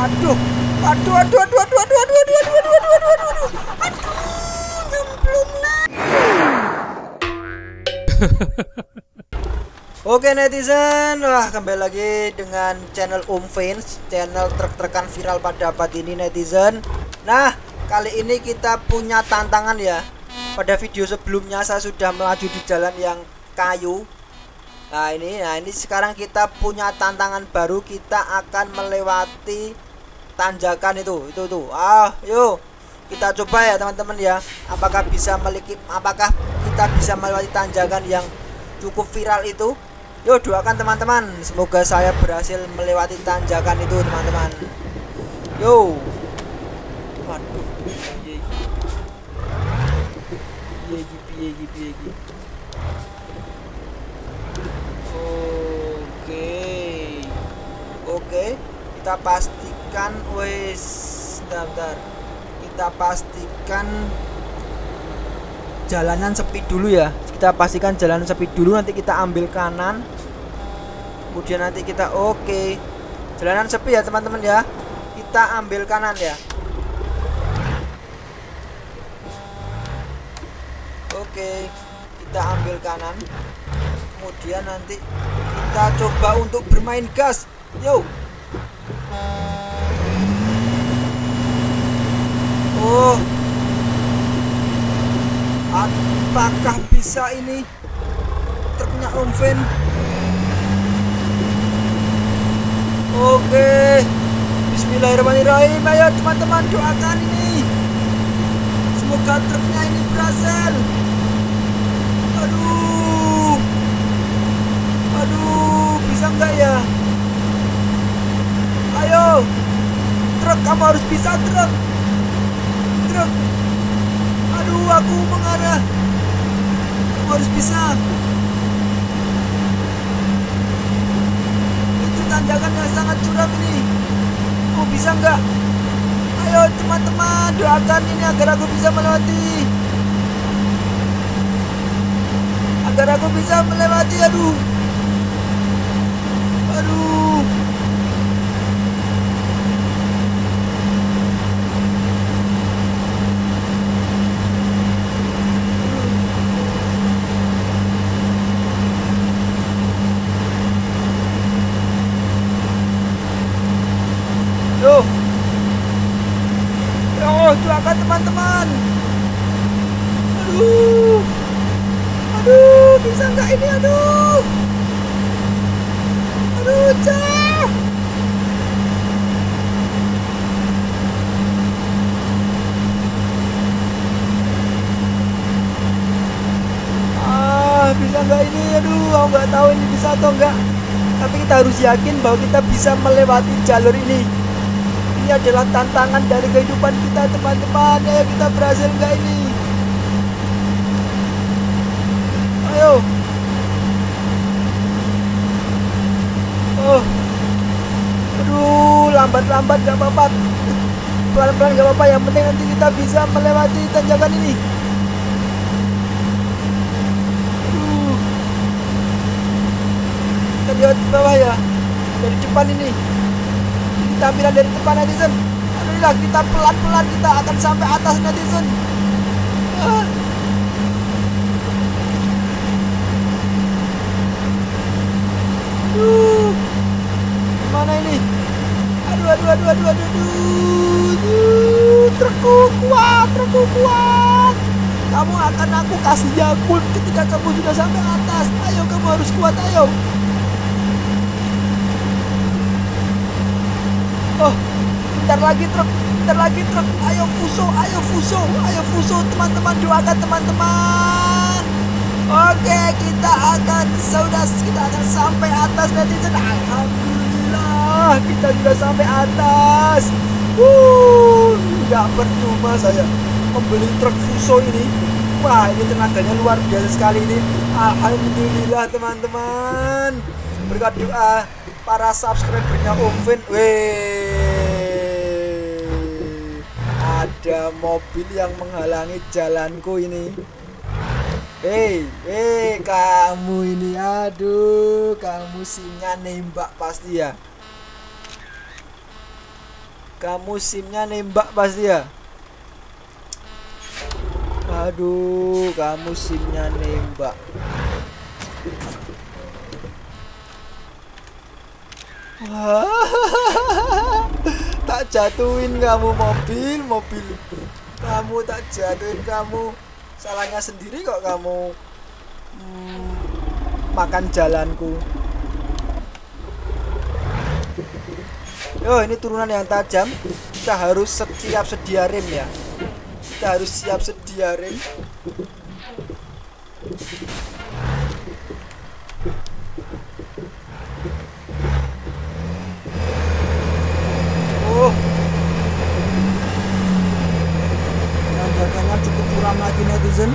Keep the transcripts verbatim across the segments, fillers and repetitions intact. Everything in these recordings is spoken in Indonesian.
Aduh, aduh, aduh, aduh, aduh, aduh, aduh, aduh, aduh, aduh, aduh, aduh, aduh, aduh, nyemplung lagi. Oke netizen, wah kembali lagi dengan channel Omfenz, channel truk-trukan viral pada abad ini netizen. Nah, kali ini kita punya tantangan ya. Pada video sebelumnya saya sudah melaju di jalan yang kayu. Nah ini, nah ini sekarang kita punya tantangan baru, kita akan melewati tanjakan itu, itu tuh. Ah, yuk kita coba ya teman-teman ya. Apakah bisa melewati, apakah kita bisa melewati tanjakan yang cukup viral itu? Yuk doakan teman-teman, semoga saya berhasil melewati tanjakan itu teman-teman. Yo, waduh, piye piye piye piye. Oke, oke, kita pastikan, wes, bentar, kita pastikan jalanan sepi dulu ya. Kita pastikan jalan sepi dulu, nanti kita ambil kanan, kemudian nanti kita oke okay. Jalanan sepi ya teman-teman ya, kita ambil kanan ya. Oke okay, kita ambil kanan, kemudian nanti kita coba untuk bermain gas. Yo, oh, apakah bisa ini truknya Omfenz? Oke, bismillahirrahmanirrahim. Ayo teman-teman doakan ini, semoga truknya ini berhasil. Aduh, aduh, bisa enggak ya? Ayo truk, kamu harus bisa truk, truk. Aduh, aku mengarah, aku harus bisa. Itu tanjakan yang sangat curam ini. Aku bisa nggak? Ayo teman-teman doakan ini agar aku bisa melewati, agar aku bisa melewati. Aduh, aduh, doakan teman-teman. Aduh, aduh, bisa nggak ini? Aduh, aduh, cah. Ah, bisa nggak ini? Aduh, aku nggak tahu ini bisa atau nggak. Tapi kita harus yakin bahwa kita bisa melewati jalur ini. Ini adalah tantangan dari kehidupan kita teman-teman. Ayo kita berhasil nggak ini? Ayo. Oh, aduh, lambat-lambat nggak apa-apa, pelan-pelan nggak apa-apa, yang penting nanti kita bisa melewati tanjakan ini. Aduh, kita lihat ke bawah ya, dari depan ini. Kita ambil dari depan netizen. Alhamdulillah, kita pelan-pelan kita akan sampai atas netizen. Ah. Aduh, mana ini? Aduh, aduh, aduh, aduh, aduh, aduh. Terku kuat, terku kuat. Kamu akan aku kasih jagung ketika kamu sudah sampai atas. Ayo, kamu harus kuat, ayo. Oh, bentar lagi truk, bentar lagi truk. Ayo Fuso, ayo Fuso, ayo Fuso teman-teman, doakan teman-teman. Oke, kita akan sudah, kita akan sampai atas netizen. Alhamdulillah, kita sudah sampai atas. Wuh, nggak percuma saya membeli truk Fuso ini. Wah, ini tenaganya luar biasa sekali ini. Alhamdulillah teman-teman, berkat doa para subscribernya Omfenz. Weh, ada mobil yang menghalangi jalanku ini. Hei, hei, kamu ini, aduh, kamu singa nembak pasti ya. Kamu simnya nembak pasti ya. Aduh, kamu simnya nembak. Wah, tak jatuhin kamu mobil, mobil. Kamu tak jatuhin kamu. Salahnya sendiri kok kamu hmm, makan jalanku. Oh, ini turunan yang tajam. Kita harus siap sedia rem ya. Kita harus siap sedia rem. Oh, tanjakannya cukup curam lagi netizen.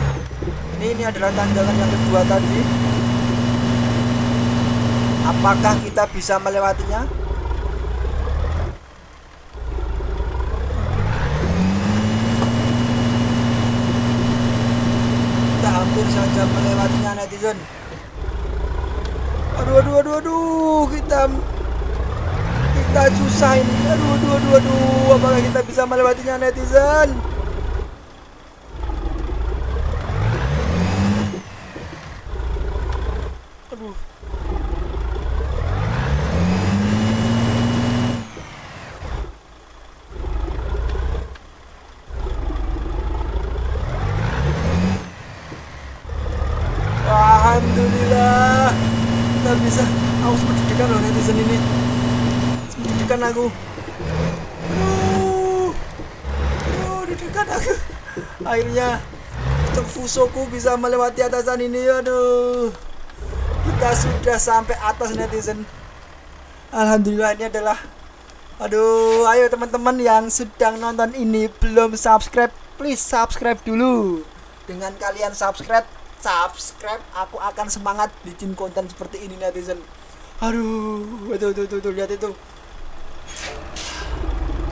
Ini ini adalah tanjakan yang kedua tadi. Apakah kita bisa melewatinya? Hampir saja melewatinya netizen. Aduh aduh aduh aduh, kita kita susah ini. Aduh aduh aduh aduh, apakah kita bisa melewatinya netizen? Aduh. Alhamdulillah, kita bisa. Aku sempat deg-degan loh netizen ini. Sempat deg-degan aku. Aduh, aduh, deg-degan aku. Akhirnya truk Fusoku bisa melewati atasan ini. Aduh, kita sudah sampai atas netizen. Alhamdulillah, ini adalah. Aduh, ayo teman-teman yang sedang nonton ini belum subscribe, please subscribe dulu. Dengan kalian subscribe. Subscribe, aku akan semangat bikin konten seperti ini netizen. Aduh, itu itu itu, itu lihat itu.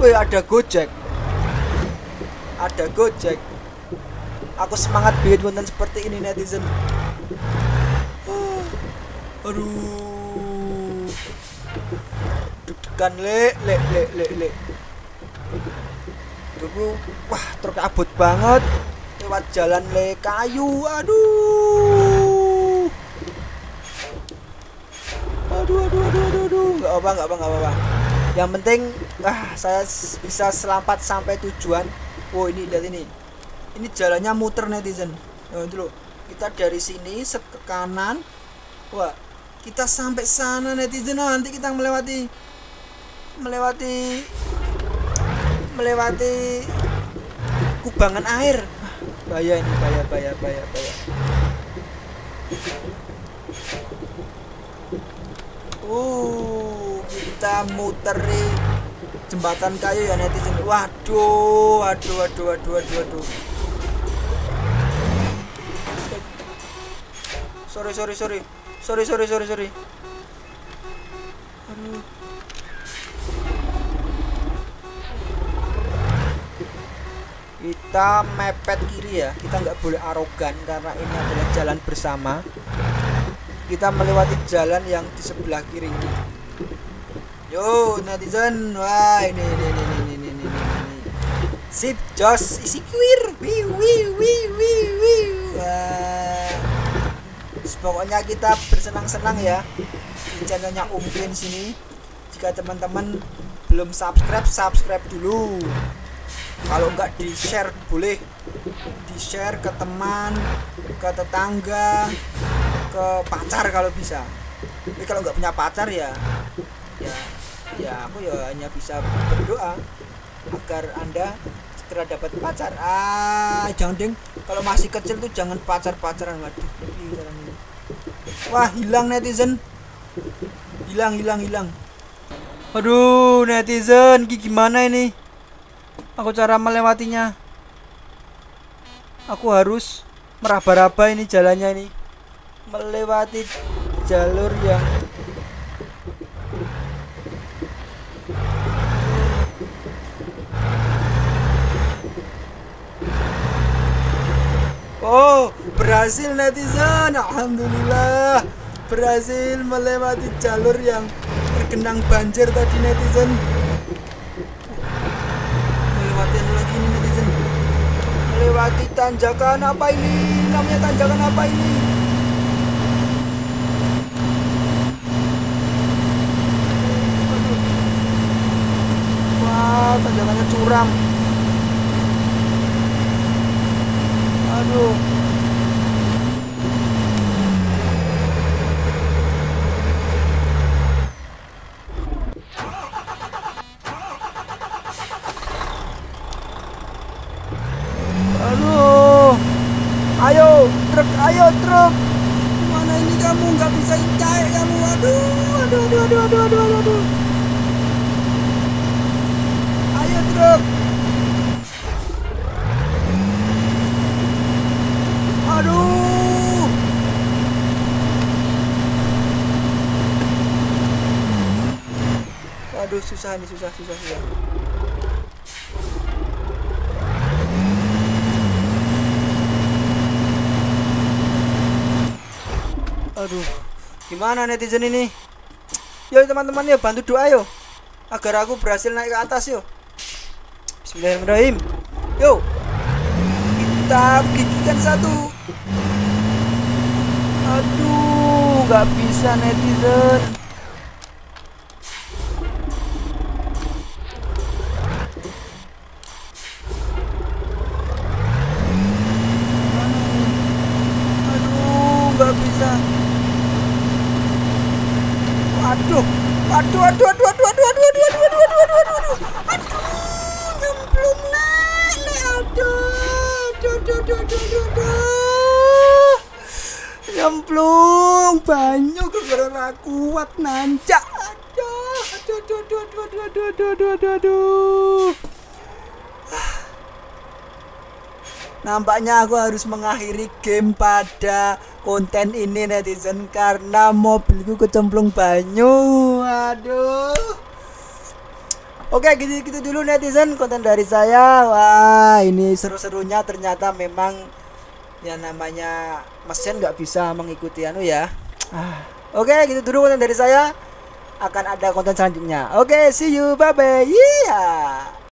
Wih, ada Gojek, ada Gojek. Aku semangat bikin konten seperti ini netizen. Aduh, deg-degan lek lek lek lek lek. Aduh, wah truk abot banget. Lewat jalan le kayu. Aduh aduh aduh aduh aduh, aduh. Nggak apa nggak apa nggak apa, apa yang penting ah saya bisa selamat sampai tujuan. Wow, ini lihat ini ini jalannya muter netizen. Nah, itu loh, kita dari sini set ke kanan. Wah, kita sampai sana netizen. Nah, nanti kita melewati melewati melewati kubangan air. Bahaya ini, bahaya, bahaya, bahaya, bahaya. Uh, kita muteri jembatan kayu ya netizen. Waduh, waduh, waduh, waduh, waduh, waduh. Sorry, sorry, sorry, sorry, sorry, sorry, sorry. Aduh. Kita mepet kiri ya, kita nggak boleh arogan karena ini adalah jalan bersama. Kita melewati jalan yang di sebelah kiri. Yo netizen, wah ini ini ini ini ini ini. Sip jos isi kuir, wih wih wih wih wih. Wah, pokoknya kita bersenang-senang ya di channelnya Omfenz ini. Jika teman-teman belum subscribe, subscribe dulu. Kalau enggak di-share boleh, di-share ke teman, ke tetangga, ke pacar kalau bisa. Tapi kalau enggak punya pacar ya, ya, ya aku ya hanya bisa berdoa agar Anda segera dapat pacar. Ah, jangan deng. Kalau masih kecil tuh jangan pacar-pacaran. Waduh. Wah, hilang netizen. Hilang, hilang, hilang. Aduh, netizen, gimana ini? Aku cara melewatinya. Aku harus meraba-raba ini jalannya ini. Melewati jalur yang oh, berhasil netizen. Alhamdulillah, berhasil melewati jalur yang tergenang banjir tadi netizen. tanjakan apa ini? Namanya tanjakan apa ini? Wow, tanjakannya curam. Aduh. Ayo truk, mana ini kamu nggak bisa cair kamu, aduh, aduh, aduh, aduh, aduh, aduh, aduh, ayo truk, aduh, aduh susah nih, susah, susah, susah. Aduh, gimana netizen ini? Yo teman-teman, yo bantu doa yo agar aku berhasil naik ke atas yo. Bismillahirrahmanirrahim. Yo, kita gigikan satu. Aduh, nggak bisa netizen. Aduh, nggak bisa. Aduh, aduh, aduh, aduh, aduh, aduh, aduh, aduh, aduh, aduh, aduh, aduh, aduh, aduh, aduh, nyemplung lele, aduh, aduh, aduh, aduh, aduh, aduh, nyemplung, banyak gara-gara kuat nancak, aduh, aduh, aduh, aduh, aduh, aduh, aduh, aduh, aduh, aduh, nampaknya aku harus mengakhiri game pada konten ini netizen karena mobilku kecemplung banyu. Aduh. Oke, gitu-gitu dulu netizen konten dari saya. Wah, ini seru-serunya ternyata memang yang namanya mesin nggak bisa mengikuti anu ya. Ah. Oke, gitu dulu konten dari saya. Akan ada konten selanjutnya. Oke, see you, bye bye. Yeah.